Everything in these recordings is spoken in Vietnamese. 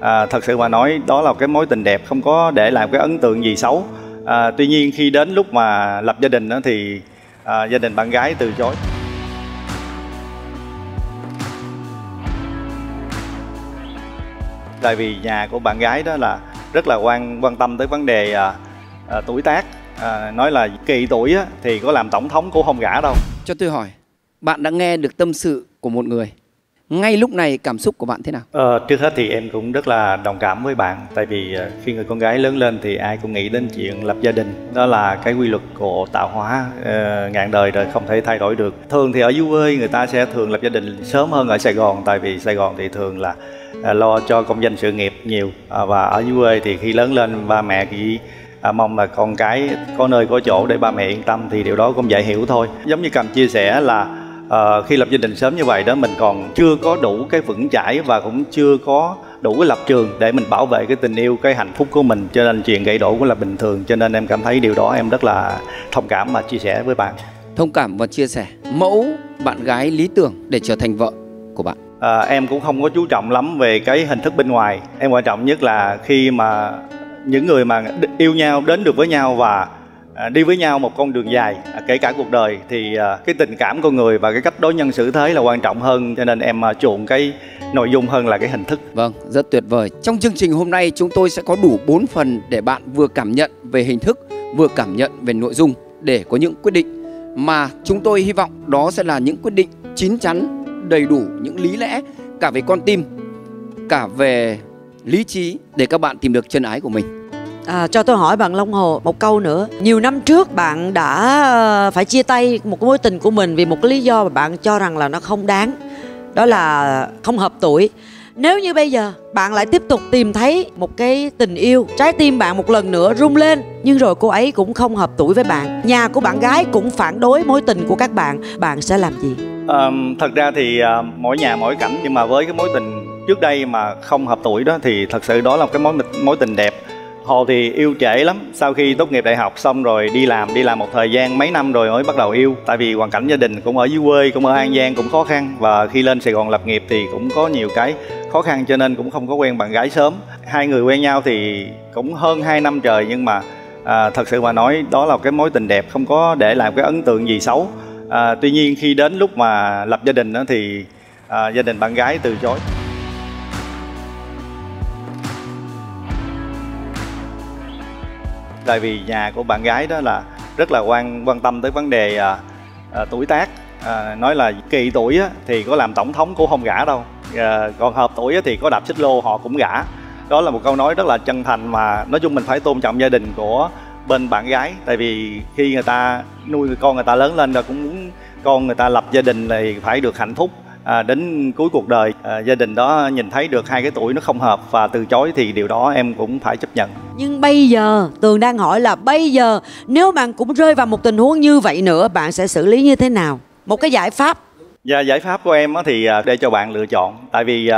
Thật sự mà nói đó là cái mối tình đẹp, không có để lại cái ấn tượng gì xấu. Tuy nhiên khi đến lúc mà lập gia đình đó, thì gia đình bạn gái từ chối. Tại vì nhà của bạn gái đó là rất là quan tâm tới vấn đề tuổi tác, nói là kỳ tuổi á, thì có làm tổng thống cũng không gả đâu. Cho tôi hỏi, bạn đã nghe được tâm sự của một người, ngay lúc này cảm xúc của bạn thế nào? Trước hết thì em cũng rất là đồng cảm với bạn. Tại vì khi người con gái lớn lên thì ai cũng nghĩ đến chuyện lập gia đình. Đó là cái quy luật của tạo hóa, ngàn đời rồi không thể thay đổi được. Thường thì ở dưới quê người ta sẽ thường lập gia đình sớm hơn ở Sài Gòn. Tại vì Sài Gòn thì thường là lo cho công danh sự nghiệp nhiều. Và ở dưới quê thì khi lớn lên ba mẹ chỉ mong là con cái có nơi có chỗ để ba mẹ yên tâm. Thì điều đó cũng dễ hiểu thôi. Giống như Cầm chia sẻ là khi lập gia đình sớm như vậy đó, mình còn chưa có đủ cái vững chãi và cũng chưa có đủ cái lập trường để mình bảo vệ cái tình yêu, cái hạnh phúc của mình, cho nên chuyện gãy đổ cũng là bình thường. Cho nên em cảm thấy điều đó em rất là thông cảm và chia sẻ với bạn. Thông cảm và chia sẻ. Mẫu bạn gái lý tưởng để trở thành vợ của bạn? Em cũng không có chú trọng lắm về cái hình thức bên ngoài. Em quan trọng nhất là khi mà những người mà yêu nhau đến được với nhau và đi với nhau một con đường dài, kể cả cuộc đời, thì cái tình cảm con người và cái cách đối nhân xử thế là quan trọng hơn. Cho nên em chuộng cái nội dung hơn là cái hình thức. Vâng, rất tuyệt vời. Trong chương trình hôm nay chúng tôi sẽ có đủ 4 phần để bạn vừa cảm nhận về hình thức, vừa cảm nhận về nội dung, để có những quyết định mà chúng tôi hy vọng đó sẽ là những quyết định chín chắn, đầy đủ những lý lẽ, cả về con tim, cả về lý trí, để các bạn tìm được chân ái của mình. Cho tôi hỏi bạn Long Hồ một câu nữa. Nhiều năm trước bạn đã phải chia tay một cái mối tình của mình vì một cái lý do mà bạn cho rằng là nó không đáng, đó là không hợp tuổi. Nếu như bây giờ bạn lại tiếp tục tìm thấy một cái tình yêu, trái tim bạn một lần nữa rung lên, nhưng rồi cô ấy cũng không hợp tuổi với bạn, nhà của bạn gái cũng phản đối mối tình của các bạn, bạn sẽ làm gì? Thật ra thì mỗi nhà mỗi cảnh, nhưng mà với cái mối tình trước đây mà không hợp tuổi đó thì thật sự đó là một cái mối tình đẹp. Hồ thì yêu trễ lắm, sau khi tốt nghiệp đại học xong rồi đi làm một thời gian mấy năm rồi mới bắt đầu yêu. Tại vì hoàn cảnh gia đình cũng ở dưới quê, cũng ở An Giang cũng khó khăn, và khi lên Sài Gòn lập nghiệp thì cũng có nhiều cái khó khăn, cho nên cũng không có quen bạn gái sớm. Hai người quen nhau thì cũng hơn 2 năm trời, nhưng mà thật sự mà nói đó là cái mối tình đẹp, không có để lại cái ấn tượng gì xấu. Tuy nhiên khi đến lúc mà lập gia đình đó, thì gia đình bạn gái từ chối. Tại vì nhà của bạn gái đó là rất là quan tâm tới vấn đề tuổi tác, nói là kỳ tuổi á, thì có làm tổng thống cũng không gả đâu, còn hợp tuổi á, thì có đạp xích lô họ cũng gả. Đó là một câu nói rất là chân thành, mà nói chung mình phải tôn trọng gia đình của bên bạn gái. Tại vì khi người ta nuôi con người ta lớn lên rồi cũng muốn con người ta lập gia đình thì phải được hạnh phúc đến cuối cuộc đời. Gia đình đó nhìn thấy được hai cái tuổi nó không hợp và từ chối thì điều đó em cũng phải chấp nhận. Nhưng bây giờ Tường đang hỏi là bây giờ nếu bạn cũng rơi vào một tình huống như vậy nữa, bạn sẽ xử lý như thế nào? Một cái giải pháp. Dạ, giải pháp của em thì để cho bạn lựa chọn. Tại vì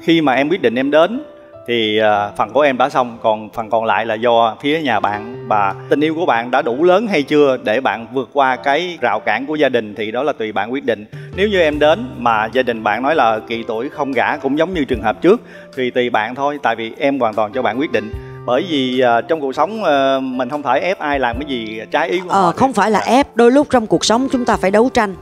khi mà em quyết định em đến thì phần của em đã xong, còn phần còn lại là do phía nhà bạn. Và tình yêu của bạn đã đủ lớn hay chưa để bạn vượt qua cái rào cản của gia đình thì đó là tùy bạn quyết định. Nếu như em đến mà gia đình bạn nói là kỳ tuổi không gả, cũng giống như trường hợp trước, thì tùy bạn thôi. Tại vì em hoàn toàn cho bạn quyết định. Bởi vì trong cuộc sống mình không thể ép ai làm cái gì trái ý của họ. Không phải là ép. Đôi lúc trong cuộc sống chúng ta phải đấu tranh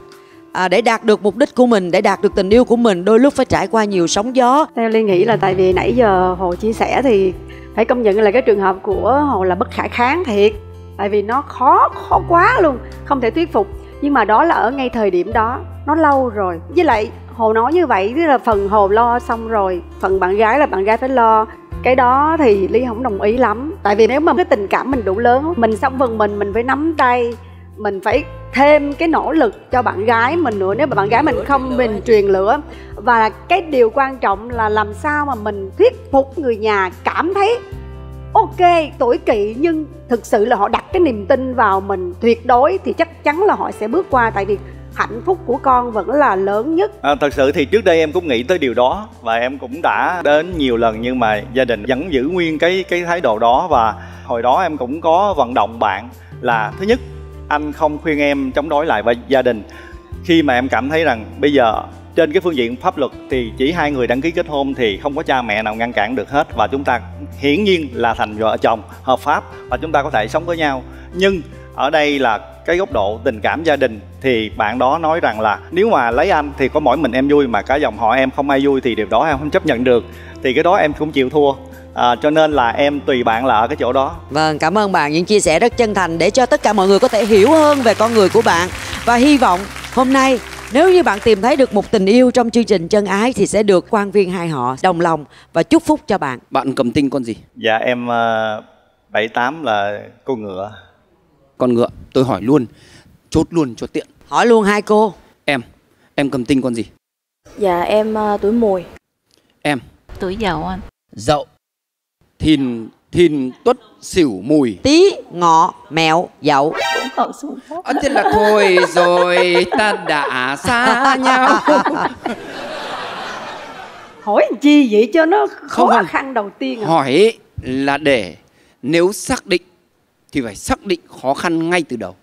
để đạt được mục đích của mình, để đạt được tình yêu của mình, đôi lúc phải trải qua nhiều sóng gió. Theo Ly nghĩ là tại vì nãy giờ Hồ chia sẻ thì phải công nhận là cái trường hợp của Hồ là bất khả kháng thiệt. Tại vì nó khó quá luôn, không thể thuyết phục. Nhưng mà đó là ở ngay thời điểm đó, nó lâu rồi. Với lại Hồ nói như vậy, tức là phần Hồ lo xong rồi, phần bạn gái là bạn gái phải lo. Cái đó thì Ly không đồng ý lắm. Tại vì nếu mà cái tình cảm mình đủ lớn, mình xong phần mình phải nắm tay, mình phải thêm cái nỗ lực cho bạn gái mình nữa. Nếu mà bạn gái mình không, mình truyền lửa. Và cái điều quan trọng là làm sao mà mình thuyết phục người nhà cảm thấy ok, tuổi kỵ nhưng thực sự là họ đặt cái niềm tin vào mình tuyệt đối thì chắc chắn là họ sẽ bước qua. Tại vì hạnh phúc của con vẫn là lớn nhất. Thật sự thì trước đây em cũng nghĩ tới điều đó và em cũng đã đến nhiều lần, nhưng mà gia đình vẫn giữ nguyên cái thái độ đó. Và hồi đó em cũng có vận động bạn là thứ nhất, anh không khuyên em chống đối lại với gia đình. Khi mà em cảm thấy rằng bây giờ Trên cái phương diện pháp luật thì chỉ hai người đăng ký kết hôn thì không có cha mẹ nào ngăn cản được hết, và chúng ta hiển nhiên là thành vợ chồng hợp pháp và chúng ta có thể sống với nhau. Nhưng ở đây là cái góc độ tình cảm gia đình thì bạn đó nói rằng là nếu mà lấy anh thì có mỗi mình em vui mà cả dòng họ em không ai vui, thì điều đó em không chấp nhận được, thì cái đó em cũng chịu thua. Cho nên là em tùy bạn là ở cái chỗ đó. Vâng, cảm ơn bạn những chia sẻ rất chân thành để cho tất cả mọi người có thể hiểu hơn về con người của bạn. Và hy vọng hôm nay nếu như bạn tìm thấy được một tình yêu trong chương trình Chân Ái thì sẽ được quan viên hai họ đồng lòng và chúc phúc cho bạn. Bạn cầm tinh con gì? Dạ em 78 là con ngựa. Con ngựa, tôi hỏi luôn, chốt luôn cho tiện. Hỏi luôn hai cô. Em cầm tinh con gì? Dạ em tuổi Mùi. Em? Tuổi Dậu anh. Dậu. Thìn, Tuất, Sửu, Mùi, Tý, Ngọ, Mẹo, Dậu. Ở trên là thôi rồi ta đã xa nhau. Hỏi chi vậy cho nó khó khăn đầu tiên à? Hỏi là để nếu xác định thì phải xác định khó khăn ngay từ đầu.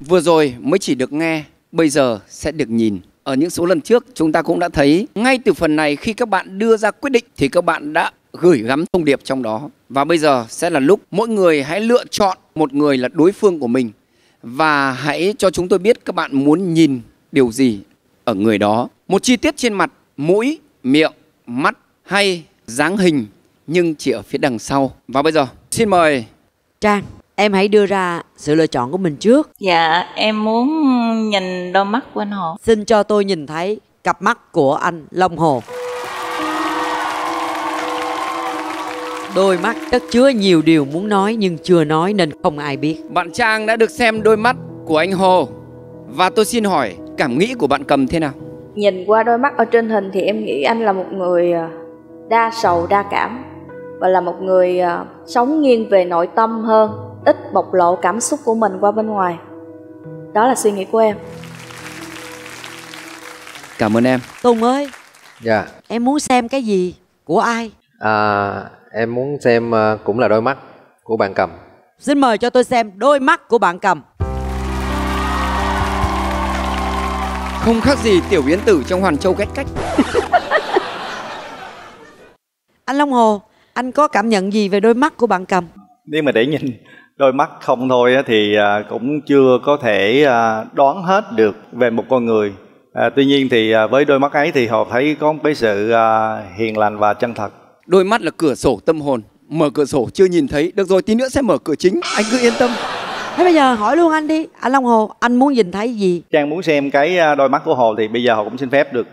Vừa rồi mới chỉ được nghe, bây giờ sẽ được nhìn. Ở những số lần trước chúng ta cũng đã thấy, ngay từ phần này khi các bạn đưa ra quyết định thì các bạn đã gửi gắm thông điệp trong đó. Và bây giờ sẽ là lúc mỗi người hãy lựa chọn một người là đối phương của mình, và hãy cho chúng tôi biết các bạn muốn nhìn điều gì ở người đó. Một chi tiết trên mặt, mũi, miệng, mắt hay dáng hình, nhưng chỉ ở phía đằng sau. Và bây giờ xin mời Trang. Em hãy đưa ra sự lựa chọn của mình trước. Dạ em muốn nhìn đôi mắt của anh Hồ. Xin cho tôi nhìn thấy cặp mắt của anh Long Hồ. Đôi mắt chất chứa nhiều điều muốn nói nhưng chưa nói nên không ai biết. Bạn Trang đã được xem đôi mắt của anh Hồ. Và tôi xin hỏi cảm nghĩ của bạn Cầm thế nào? Nhìn qua đôi mắt ở trên hình thì em nghĩ anh là một người đa sầu đa cảm, và là một người sống nghiêng về nội tâm hơn, ít bộc lộ cảm xúc của mình qua bên ngoài. Đó là suy nghĩ của em. Cảm ơn em. Tùng ơi. Dạ. Em muốn xem cái gì? Của ai? Em muốn xem cũng là đôi mắt của bạn Cầm. Xin mời cho tôi xem đôi mắt của bạn Cầm. Không khác gì Tiểu Yến Tử trong Hoàn Châu Cách Cách. Anh Long Hồ, anh có cảm nhận gì về đôi mắt của bạn Cầm? Nếu mà để nhìn đôi mắt không thôi thì cũng chưa có thể đoán hết được về một con người. Tuy nhiên thì với đôi mắt ấy thì họ thấy có một cái sự hiền lành và chân thật. Đôi mắt là cửa sổ tâm hồn. Mở cửa sổ chưa nhìn thấy. Được rồi, tí nữa sẽ mở cửa chính. Anh cứ yên tâm. Thế bây giờ hỏi luôn anh đi. Anh Long Hồ, anh muốn nhìn thấy gì? Trang muốn xem cái đôi mắt của Hồ. Thì bây giờ Hồ cũng xin phép được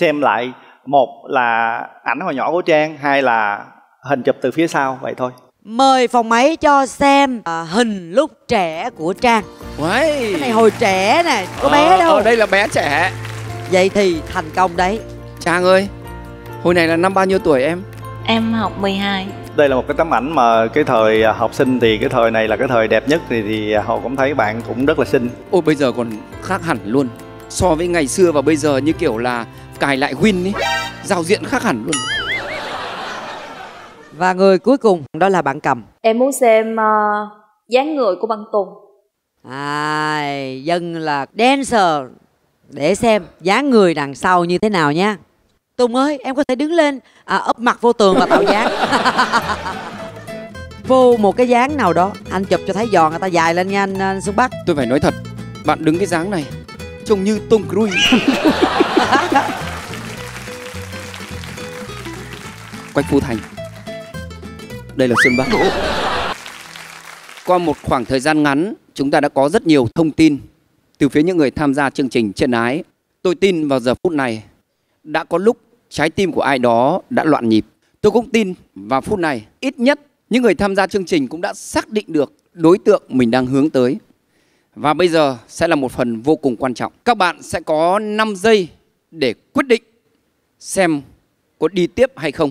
xem lại. Một là ảnh hồi nhỏ của Trang, hai là hình chụp từ phía sau. Vậy thôi. Mời phòng máy cho xem hình lúc trẻ của Trang. Cái này hồi trẻ nè. Có bé đâu. Ở đây là bé trẻ. Vậy thì thành công đấy. Trang ơi, hồi này là năm bao nhiêu tuổi em? Em học 12. Đây là một cái tấm ảnh mà cái thời học sinh thì cái thời này là cái thời đẹp nhất. Thì họ cũng thấy bạn cũng rất là xinh. Ôi bây giờ còn khác hẳn luôn. So với ngày xưa và bây giờ như kiểu là cài lại win ấy. Giao diện khác hẳn luôn. Và người cuối cùng đó là bạn Cầm. Em muốn xem dáng người của bạn Tùng. Dân là dancer. Để xem dáng người đằng sau như thế nào nha. Tùng ơi, em có thể đứng lên ấp mặt vô tường và tạo dáng. Vô một cái dáng nào đó. Anh chụp cho thấy giòn, người ta dài lên nha anh Xuân Bắc. Tôi phải nói thật, bạn đứng cái dáng này trông như Tom Cruise. Quách Phú Thành. Đây là Xuân Bắc. Qua một khoảng thời gian ngắn, chúng ta đã có rất nhiều thông tin từ phía những người tham gia chương trình Chân Ái. Tôi tin vào giờ phút này đã có lúc trái tim của ai đó đã loạn nhịp. Tôi cũng tin vào phút này ít nhất những người tham gia chương trình cũng đã xác định được đối tượng mình đang hướng tới. Và bây giờ sẽ là một phần vô cùng quan trọng. Các bạn sẽ có 5 giây để quyết định xem có đi tiếp hay không.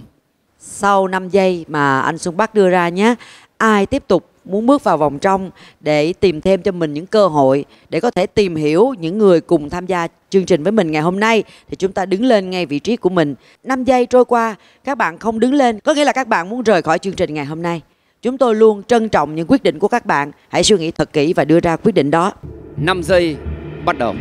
Sau 5 giây mà anh Xuân Bắc đưa ra nhé, ai tiếp tục muốn bước vào vòng trong để tìm thêm cho mình những cơ hội để có thể tìm hiểu những người cùng tham gia chương trình với mình ngày hôm nay thì chúng ta đứng lên ngay vị trí của mình. 5 giây trôi qua, các bạn không đứng lên có nghĩa là các bạn muốn rời khỏi chương trình ngày hôm nay. Chúng tôi luôn trân trọng những quyết định của các bạn. Hãy suy nghĩ thật kỹ và đưa ra quyết định đó. 5 giây bắt đầu.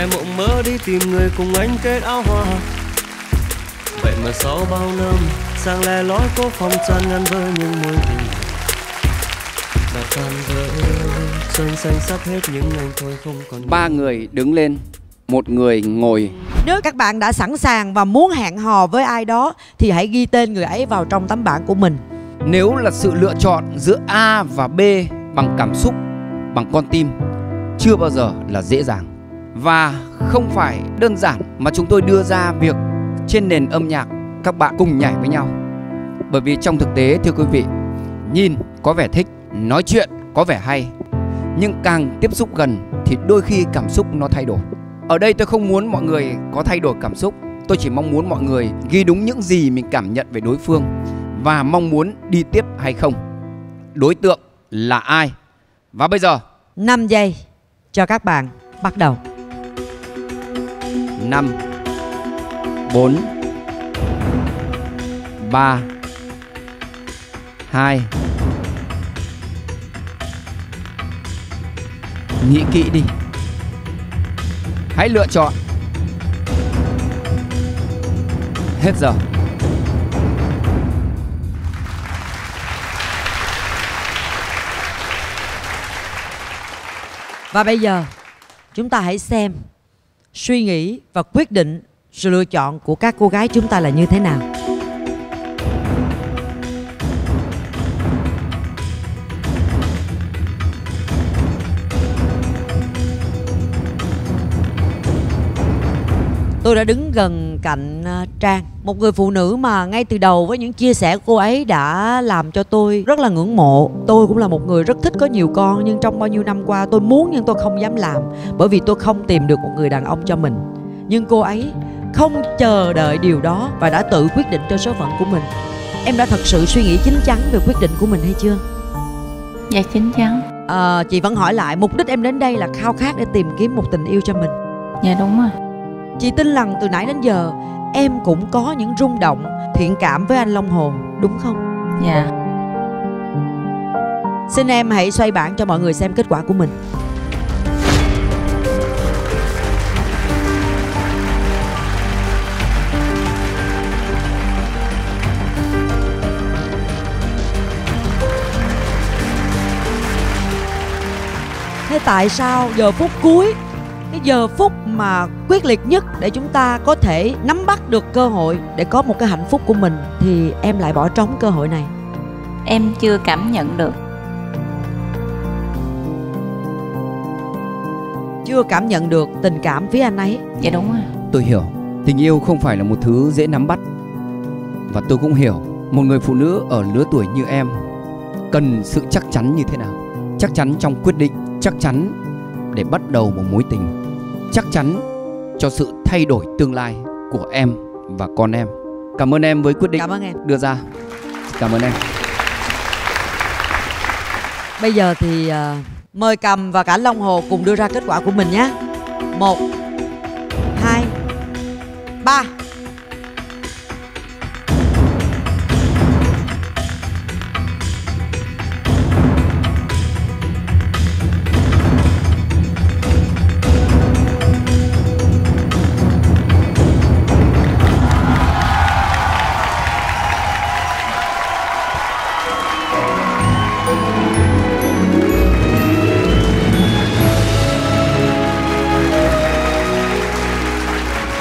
em mộng mơ đi tìm người cùng anh kết áo hoa. Vậy mà sau bao năm sang lẻ lói cô phòng tràn ngăn với những mối tình đã tan vỡ, chân xanh sắp hết những ngày thôi không còn. Ba người đứng lên, một người ngồi. Nếu các bạn đã sẵn sàng và muốn hẹn hò với ai đó thì hãy ghi tên người ấy vào trong tấm bảng của mình. Nếu là sự lựa chọn giữa A và B bằng cảm xúc, bằng con tim, chưa bao giờ là dễ dàng. Và không phải đơn giản mà chúng tôi đưa ra việc trên nền âm nhạc các bạn cùng nhảy với nhau. Bởi vì trong thực tế, thưa quý vị, nhìn có vẻ thích, nói chuyện có vẻ hay, nhưng càng tiếp xúc gần thì đôi khi cảm xúc nó thay đổi. Ở đây tôi không muốn mọi người có thay đổi cảm xúc. Tôi chỉ mong muốn mọi người ghi đúng những gì mình cảm nhận về đối phương và mong muốn đi tiếp hay không. Đối tượng là ai? Và bây giờ 5 giây cho các bạn bắt đầu. 5 4 3 2. Nghĩ kỹ đi, hãy lựa chọn. Hết giờ. Và bây giờ chúng ta hãy xem suy nghĩ và quyết định sự lựa chọn của các cô gái chúng ta là như thế nào. Tôi đã đứng gần cạnh Trang, một người phụ nữ mà ngay từ đầu với những chia sẻ của cô ấy đã làm cho tôi rất là ngưỡng mộ. Tôi cũng là một người rất thích có nhiều con, nhưng trong bao nhiêu năm qua tôi muốn nhưng tôi không dám làm, bởi vì tôi không tìm được một người đàn ông cho mình. Nhưng cô ấy không chờ đợi điều đó và đã tự quyết định cho số phận của mình. Em đã thật sự suy nghĩ chín chắn về quyết định của mình hay chưa? Dạ, chín chắn. Chị vẫn hỏi lại, mục đích em đến đây là khao khát để tìm kiếm một tình yêu cho mình. Dạ đúng rồi. Chị tin rằng từ nãy đến giờ em cũng có những rung động, thiện cảm với anh Long Hồ, đúng không? Dạ. Xin em hãy xoay bảng cho mọi người xem kết quả của mình. Thế tại sao giờ phút cuối, cái giờ phút mà quyết liệt nhất để chúng ta có thể nắm bắt được cơ hội để có một cái hạnh phúc của mình, thì em lại bỏ trống cơ hội này? Em chưa cảm nhận được. Chưa cảm nhận được tình cảm với anh ấy. Dạ đúng rồi. Tôi hiểu, tình yêu không phải là một thứ dễ nắm bắt. Và tôi cũng hiểu một người phụ nữ ở lứa tuổi như em cần sự chắc chắn như thế nào. Chắc chắn trong quyết định, chắc chắn để bắt đầu một mối tình, chắc chắn cho sự thay đổi tương lai của em và con em. Cảm ơn em với quyết định đưa ra. Cảm ơn em. Bây giờ thì mời Cầm và cả Long Hồ cùng đưa ra kết quả của mình nhé. 1 2 3.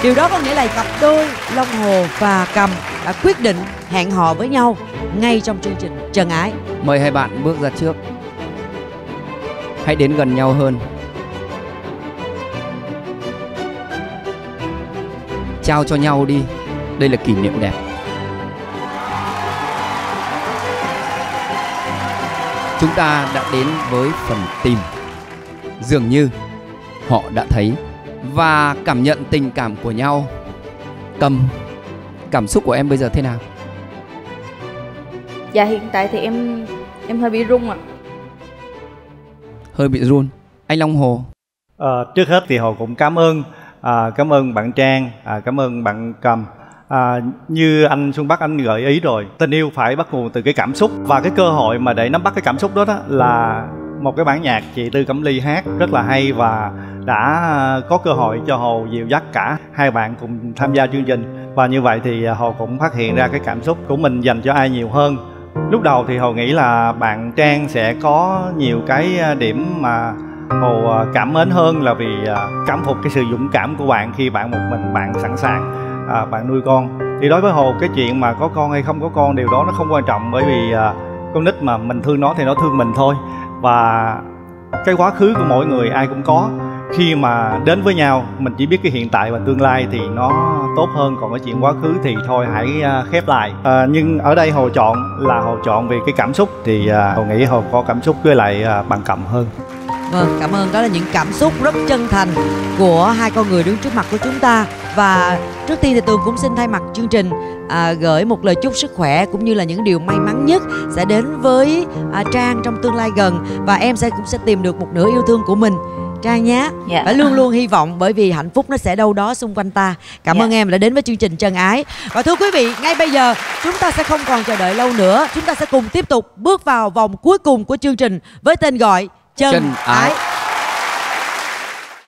Điều đó có nghĩa là cặp đôi Long Hồ và Cầm đã quyết định hẹn hò với nhau ngay trong chương trình Chân Ái. Mời hai bạn bước ra trước. Hãy đến gần nhau hơn. Trao cho nhau đi. Đây là kỷ niệm đẹp. Chúng ta đã đến với phần tìm. Dường như họ đã thấy và cảm nhận tình cảm của nhau. Cầm, cảm xúc của em bây giờ thế nào? Dạ hiện tại thì em hơi bị run ạ. Hơi bị run. Anh Long Hồ. Trước hết thì Hồ cũng cảm ơn bạn Trang, cảm ơn bạn Cầm. Như anh Xuân Bắc anh gợi ý rồi, tình yêu phải bắt nguồn từ cái cảm xúc, và cái cơ hội mà để nắm bắt cái cảm xúc đó, đó là một cái bản nhạc chị Tư Cẩm Ly hát rất là hay, và đã có cơ hội cho Hồ dìu dắt cả hai bạn cùng tham gia chương trình. Và như vậy thì Hồ cũng phát hiện ra cái cảm xúc của mình dành cho ai nhiều hơn. Lúc đầu thì Hồ nghĩ là bạn Trang sẽ có nhiều cái điểm mà Hồ cảm mến hơn, là vì cảm phục cái sự dũng cảm của bạn khi bạn một mình, bạn sẵn sàng bạn nuôi con. Thì đối với Hồ, cái chuyện mà có con hay không có con, điều đó nó không quan trọng, bởi vì con nít mà mình thương nó thì nó thương mình thôi. Và cái quá khứ của mỗi người ai cũng có. Khi mà đến với nhau mình chỉ biết cái hiện tại và tương lai thì nó tốt hơn, còn cái chuyện quá khứ thì thôi hãy khép lại. Nhưng ở đây Hồ chọn là Hồ chọn vì cái cảm xúc, thì Hồ nghĩ Hồ có cảm xúc với lại bạn Cẩm hơn. Vâng, cảm ơn. Đó là những cảm xúc rất chân thành của hai con người đứng trước mặt của chúng ta. Và trước tiên thì Tường cũng xin thay mặt chương trình gửi một lời chúc sức khỏe cũng như là những điều may mắn nhất sẽ đến với Trang trong tương lai gần. Và em cũng sẽ tìm được một nửa yêu thương của mình, Trang nhé. Dạ. Phải luôn luôn hy vọng, bởi vì hạnh phúc nó sẽ đâu đó xung quanh ta. Cảm ơn em đã đến với chương trình Chân Ái. Và thưa quý vị, ngay bây giờ chúng ta sẽ không còn chờ đợi lâu nữa. Chúng ta sẽ cùng tiếp tục bước vào vòng cuối cùng của chương trình với tên gọi Chân Ái.